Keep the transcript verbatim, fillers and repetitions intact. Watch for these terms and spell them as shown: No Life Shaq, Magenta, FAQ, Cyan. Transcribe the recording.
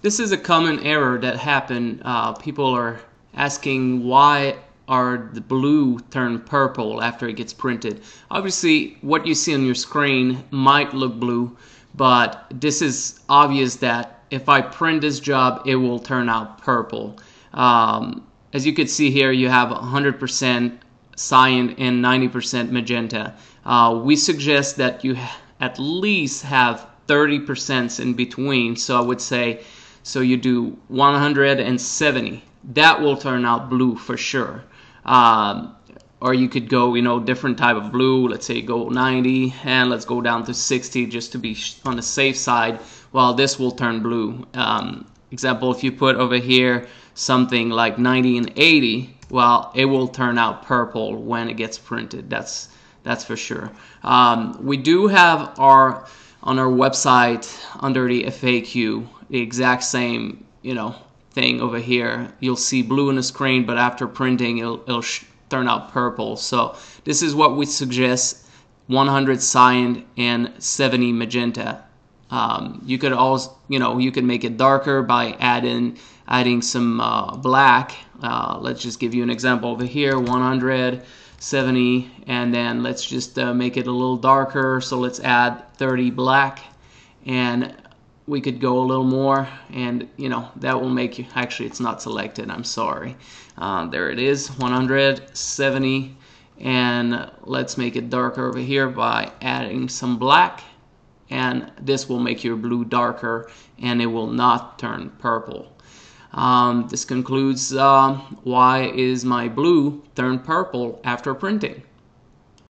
This is a common error that happen. Uh, people are asking why are the blue turned purple after it gets printed. Obviously what you see on your screen might look blue, but this is obvious that if I print this job it will turn out purple. Um, as you can see here, you have one hundred percent cyan and ninety percent magenta. Uh, we suggest that you at least have thirty percent in between, so I would say so you do one hundred seventy. That will turn out blue for sure. Um, or you could go, you know, different type of blue. Let's say go ninety and let's go down to sixty just to be on the safe side. Well, this will turn blue. Um, example, if you put over here something like ninety and eighty, well, it will turn out purple when it gets printed. That's that's for sure. Um, we do have our on our website under the F A Q the exact same, you know, thing over here. You'll see blue on the screen, but after printing it'll, it'll sh turn out purple. So this is what we suggest: one hundred cyan and seventy magenta. Um, you could also, you know, you could make it darker by adding adding some uh, black. Uh, let's just give you an example over here: one hundred, seventy, and then let's just uh, make it a little darker. So let's add thirty black, and we could go a little more, and you know that will make you, actually it's not selected, I'm sorry, um, there it is, one hundred seventy, and let's make it darker over here by adding some black, and this will make your blue darker and it will not turn purple. Um, this concludes um, why is my blue turned purple after printing.